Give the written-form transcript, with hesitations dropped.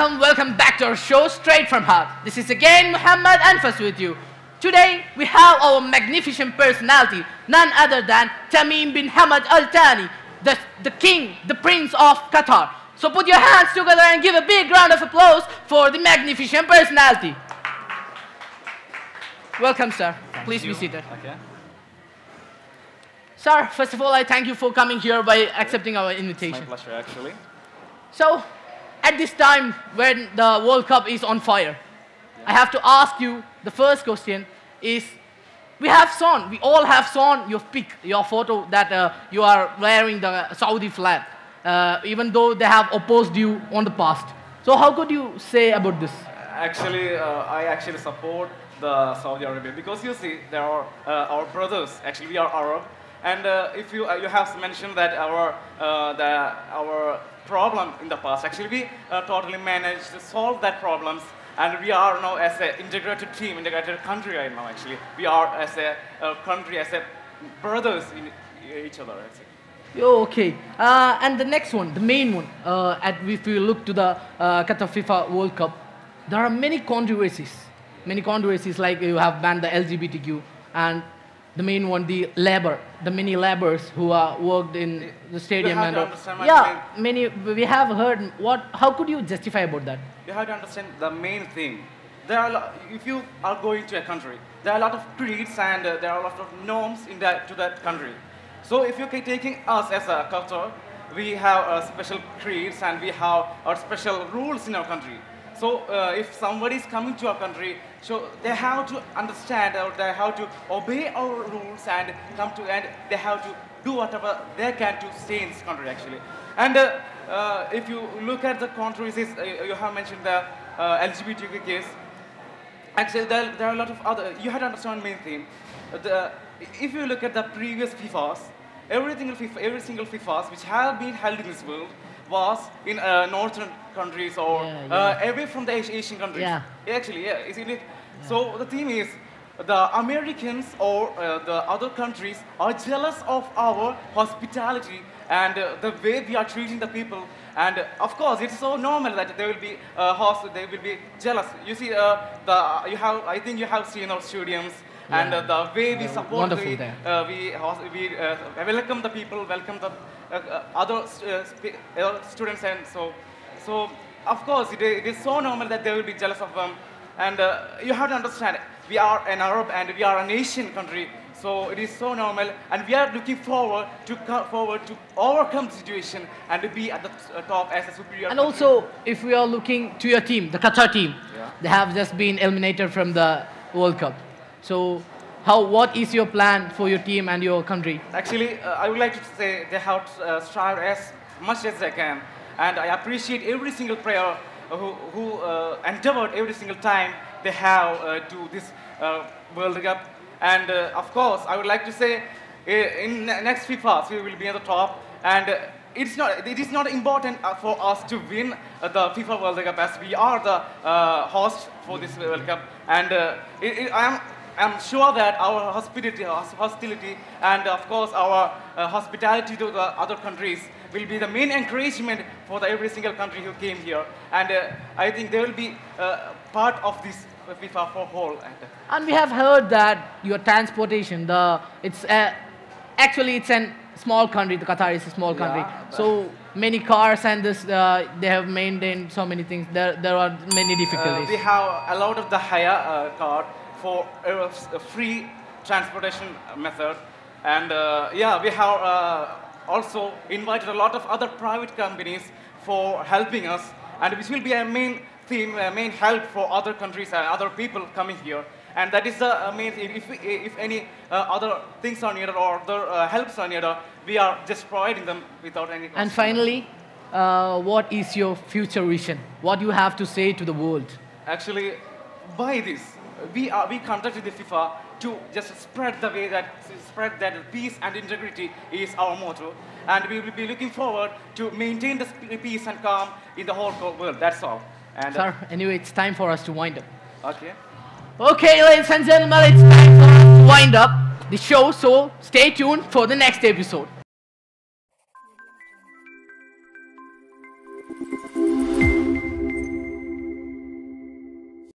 Welcome back to our show, Straight From Heart. This is again Muhammad Anfas with you. Today, we have our magnificent personality, none other than Tamim bin Hamad al Thani, the king, the prince of Qatar. So put your hands together and give a big round of applause for the magnificent personality. Welcome, sir. Please be seated. Okay. Sir, first of all, I thank you for coming here by accepting our invitation. It's my pleasure, actually. So, at this time when the World Cup is on fire, I have to ask you, the first question is, we all have shown your pic, your photo that you are wearing the Saudi flag, even though they have opposed you on the past. So how could you say about this? Actually, I actually support the Saudi Arabia because you see, they are our brothers. Actually, we are Arab. And if you have mentioned that our problem in the past, actually we totally managed to solve that problems, and we are now as an integrated team, integrated country right now. Actually, we are as a country, as a brothers in each other. Actually. Okay. And the next one, the main one, if you look to the Qatar FIFA World Cup, there are many controversies. Many controversies, like you have banned the LGBTQ and. The main one, the many laborers who worked in the stadium. You have to understand we have heard. How could you justify about that? You have to understand the main thing. If you are going to a country, there are a lot of creeds and there are a lot of norms in that country. So if you're taking us as a culture, we have special creeds and we have our special rules in our country. So if somebody is coming to our country, so they have to understand or they have to obey our rules and they have to do whatever they can to stay in this country actually. And if you look at the controversies, you have mentioned the LGBTQ case. Actually, there are a lot of other. You have to understand main thing. If you look at the previous FIFAs, every single FIFA which have been held in this world. Was in northern countries or away from the Asian countries. Yeah. Actually, yeah, isn't it? Yeah. So the thing is, the Americans or the other countries are jealous of our hospitality and the way we are treating the people. And of course, it's so normal that they will be jealous. You see, I think you have seen our stadiums. Yeah. And the way we support, welcome the people, welcome the other students, and so of course it is so normal that they will be jealous of them. And you have to understand, we are an Arab and we are an Asian country, so it is so normal. And we are looking forward to overcome the situation and to be at the top as a superior. And country. Also, if we are looking to your team, the Qatar team, they have just been eliminated from the World Cup. So, what is your plan for your team and your country? Actually, I would like to say they have strived as much as they can, and I appreciate every single player who endeavored every single time they have to this World Cup. And of course, I would like to say in the next FIFA we will be at the top. And it is not important for us to win the FIFA World Cup, as we are the host for this World Cup. And I'm sure that our hostility, and of course our hospitality to the other countries will be the main encouragement for every single country who came here. And I think they will be part of this FIFA for whole. And we have heard that your transportation, actually it's an small country. The Qatar is a small country, so many cars and this they have maintained so many things. There are many difficulties. We have a lot of the hire car for a free transportation method, and we have also invited a lot of other private companies for helping us, and which will be a main theme, a main help for other countries and other people coming here. And that is the main thing. If any other things are needed or other helps are needed, we are just providing them without any cost. And finally, what is your future vision? What do you have to say to the world? Actually, by this, we contacted the FIFA to just spread that peace and integrity is our motto. And we will be looking forward to maintain the peace and calm in the whole world. That's all. And sir, anyway, it's time for us to wind up. Okay. Okay, ladies and gentlemen, it's time for us to wind up the show, so stay tuned for the next episode.